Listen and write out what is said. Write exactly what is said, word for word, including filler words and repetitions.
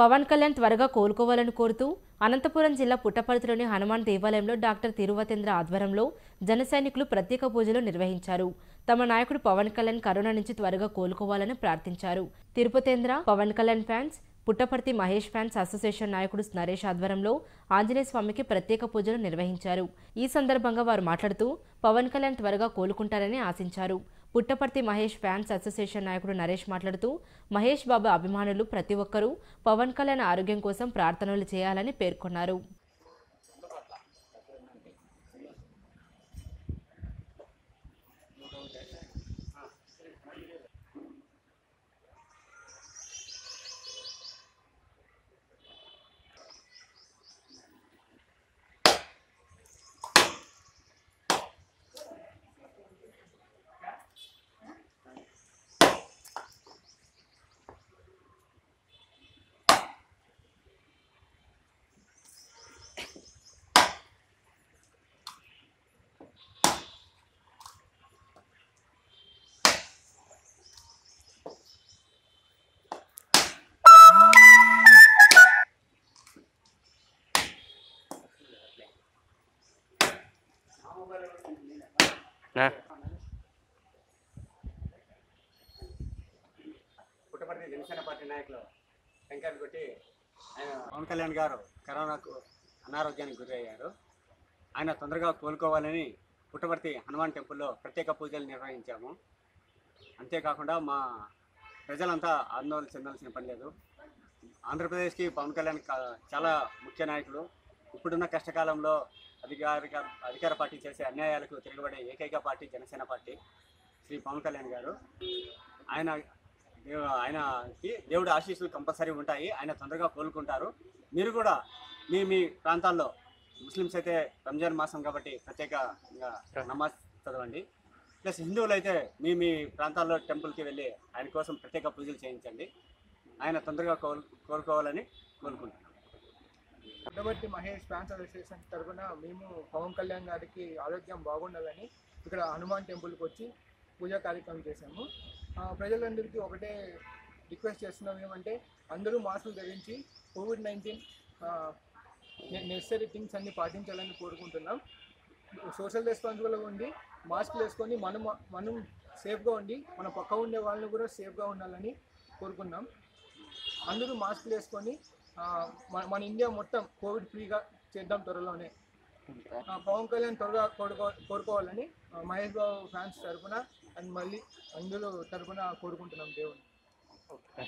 పవన్ కళ్యాణ్ త్వరగా కోలుకోవాలని కోరుతూ అనంతపురం జిల్లా పుట్టపర్తిలోని హనుమాన్ దేవాలయంలో డాక్టర్ తిరువతేంద్ర ఆధ్వర్యంలో జనసైనికులు ప్రత్యేక పూజలు నిర్వహించారు. తమ నాయకుడు పవన్ కళ్యాణ్ కరోనా నుంచి త్వరగా కోలుకోవాలని ప్రార్థించారు. తిరువతేంద్ర Pawan Kalyan fans Puttaparthi Mahesh fans association నాయకుడు నరేష్ ఆధ్వర్యంలో ఆంజనేయ స్వామికి ప్రత్యేక పూజలు నిర్వహించారు. ఈ సందర్భంగా వారు మాట్లాడుతూ పవన్ కళ్యాణ్ త్వరగా కోలుకుంటారని ఆశించారు. పుట్టపర్తి మహేష్ ఫ్యాన్స్ అసోసియేషన్ నాయకుడు నరేష్ మాట్లాడుతూ మహేష్ బాబా అభిమానులు ప్రతి ఒక్కరూ పవన్ కళ్యాణ్ ఆరోగ్యం కోసం ప్రార్థనలు చేయాలని పేర్కొన్నారు. ना పుట్టపర్తి జనసేన పార్టీ నాయకులు వెంకయ్య కొట్టి ఆయన పవన్ కళ్యాణ్ గారు కరోనాకు అనారోగ్యానికి గురయ్యారు. ఆయన తొందరగా కోలుకోవాలని పుట్టపర్తి హనుమాన్ టెంపుల్లో ప్రత్యేక పూజలు నిర్వహించాము. అంతేకాకుండా మా ప్రజలంతా ఆందోళన చెందాల్సిన పని లేదు. ఆంధ్రప్రదేశ్కి పవన్ కళ్యాణ్ చాలా ముఖ్య నాయకులు. ఇప్పుడున్న కష్టకాలంలో అధికారిక అధికార పార్టీ చేసే అన్యాయాలకు తిరగబడే ఏకైక పార్టీ జనసేన పార్టీ. శ్రీ పవన్ కళ్యాణ్ గారు ఆయన ఆయనకి దేవుడి ఆశీస్సులు కంపల్సరీ ఉంటాయి. ఆయన తొందరగా కోలుకుంటారు. మీరు కూడా మీ మీ ప్రాంతాల్లో ముస్లిమ్స్ అయితే రంజాన్ మాసం కాబట్టి ప్రత్యేకంగా నమాజ్ చదవండి. ప్లస్ హిందువులు అయితే మీ మీ ప్రాంతాల్లో టెంపుల్కి వెళ్ళి ఆయన కోసం ప్రత్యేక పూజలు చేయించండి. ఆయన తొందరగా కోలు కోలుకోవాలని కోరుకుంటున్నాను. పుట్టపర్తి మహేష్ ఫ్యాన్స్ అసోసియేషన్ తరఫున మేము పవన్ కళ్యాణ్ గారికి ఆరోగ్యం బాగుండాలని ఇక్కడ హనుమాన్ టెంపుల్కి వచ్చి పూజా కార్యక్రమం చేశాము. ప్రజలందరికీ ఒకటే రిక్వెస్ట్ చేస్తున్నాం ఏమంటే అందరూ మాస్కులు ధరించి కోవిడ్ నైన్టీన్ నెసరీ థింగ్స్ అన్ని పాటించాలని కోరుకుంటున్నాం. సోషల్ రెస్పాన్సిబుల్గా ఉండి మాస్కులు వేసుకొని మనం మనం సేఫ్గా ఉండి మన పక్క ఉండే వాళ్ళని కూడా సేఫ్గా ఉండాలని కోరుకున్నాం. అందరూ మాస్కులు వేసుకొని మన మన ఇండియా మొత్తం కోవిడ్ ఫ్రీగా చేద్దాం త్వరలోనే. పవన్ కళ్యాణ్ త్వరగా కోరుకో కోరుకోవాలని మహేష్ బాబు ఫ్యాన్స్ తరఫున అండ్ మళ్ళీ అందరూ తరఫున కోరుకుంటున్నాం దేవుని.